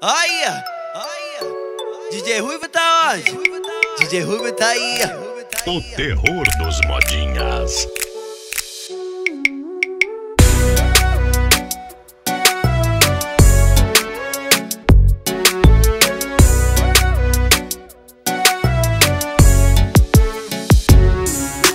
Olha, DJ Rhuivo tá onde? DJ Rhuivo tá aí. O terror dos modinhas.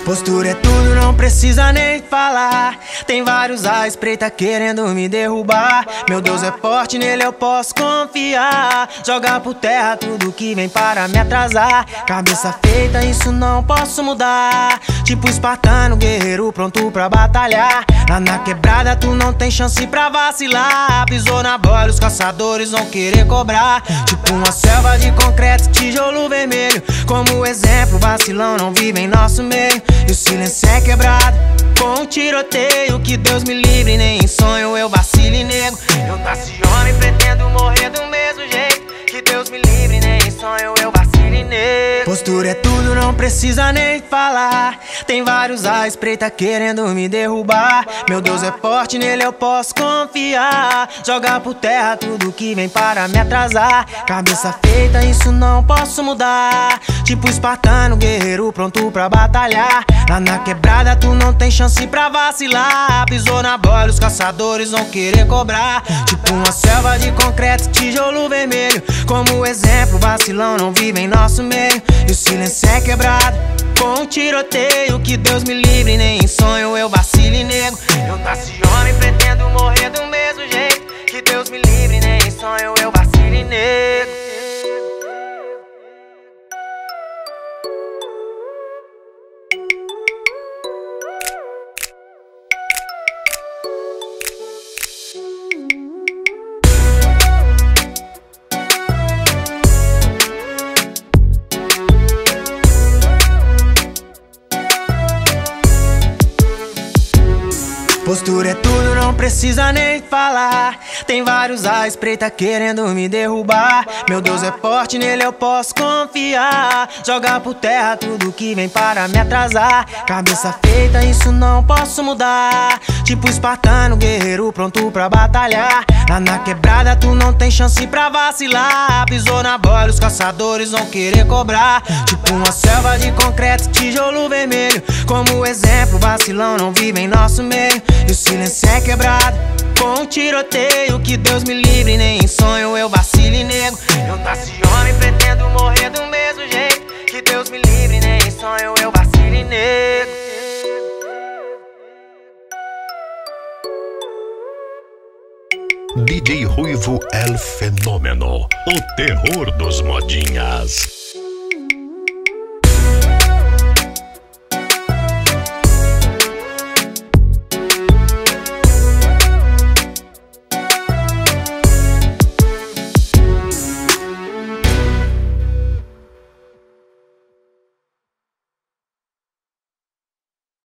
Postura é tudo, não precisa nem falar. Tem vários à espreita querendo me derrubar. Meu Deus é forte, nele eu posso confiar. Jogar por terra tudo que vem para me atrasar. Cabeça feita, isso não posso mudar. Tipo espartano, guerreiro pronto pra batalhar. Lá na quebrada tu não tem chance pra vacilar. Pisou na bola, os caçadores vão querer cobrar. Tipo uma selva de concreto, tijolo vermelho. Como exemplo, vacilão não vive em nosso meio. E o silêncio é quebrado com um tiroteio. Que Deus me livre, nem em sonho eu vacilo e nego. Eu taciono e pretendo morrer do mesmo jeito. Que Deus me livre, nem em sonho eu vacilo e nego. Postura é tudo, não precisa nem falar. Tem vários à espreita querendo me derrubar. Meu Deus é forte, nele eu posso confiar. Jogar por terra tudo que vem para me atrasar. Cabeça feita, isso não posso mudar. Tipo espartano, guerreiro pronto pra batalhar. Lá na quebrada tu não tem chance pra vacilar. Pisou na bola, os caçadores vão querer cobrar. Tipo uma selva de concreto, tijolo vermelho. Como exemplo, vacilão não vive em nosso meio. E o silêncio é quebrado com um tiroteio. Que Deus me livre, nem em sonho eu vacilo e nego. Eu taciono e pretendo morrer do mesmo jeito. Que Deus me livre, nem em sonho eu vacilo e nego. Postura é tudo, não precisa nem falar. Tem vários à espreita querendo me derrubar. Meu Deus é forte, nele eu posso confiar. Jogar por terra tudo que vem para me atrasar. Cabeça feita, isso não posso mudar. Tipo espartano, guerreiro pronto pra batalhar. Lá na quebrada tu não tem chance pra vacilar. Pisou na bola, os caçadores vão querer cobrar. Tipo uma selva de concreto, tijolo vermelho. Como exemplo, vacilão não vive em nosso meio. E o silêncio é quebrado com um tiroteio. Que Deus me livre, nem em sonho eu vacilo e nego. Eu taciono e pretendo morrer do mesmo jeito. Que Deus me livre, nem em sonho eu vacilo e nego. DJ Rhuivo, El Fenômeno, o terror dos modinhas.